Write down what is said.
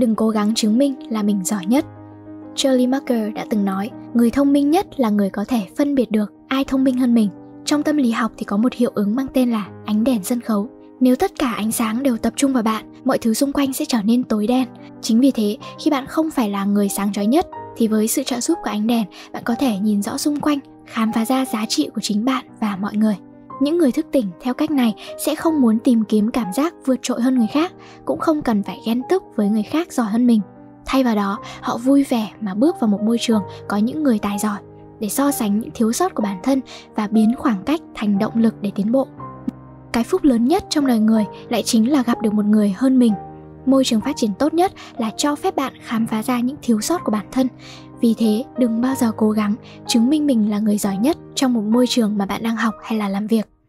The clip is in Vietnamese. đừng cố gắng chứng minh là mình giỏi nhất. Charlie Munger đã từng nói, người thông minh nhất là người có thể phân biệt được ai thông minh hơn mình. Trong tâm lý học thì có một hiệu ứng mang tên là ánh đèn sân khấu. Nếu tất cả ánh sáng đều tập trung vào bạn, mọi thứ xung quanh sẽ trở nên tối đen. Chính vì thế, khi bạn không phải là người sáng chói nhất, thì với sự trợ giúp của ánh đèn, bạn có thể nhìn rõ xung quanh, khám phá ra giá trị của chính bạn và mọi người. Những người thức tỉnh theo cách này sẽ không muốn tìm kiếm cảm giác vượt trội hơn người khác, cũng không cần phải ghen tức với người khác giỏi hơn mình. Thay vào đó, họ vui vẻ mà bước vào một môi trường có những người tài giỏi để so sánh những thiếu sót của bản thân và biến khoảng cách thành động lực để tiến bộ. Cái phúc lớn nhất trong đời người lại chính là gặp được một người hơn mình. Môi trường phát triển tốt nhất là cho phép bạn khám phá ra những thiếu sót của bản thân. Vì thế, đừng bao giờ cố gắng chứng minh mình là người giỏi nhất trong một môi trường mà bạn đang học hay là làm việc.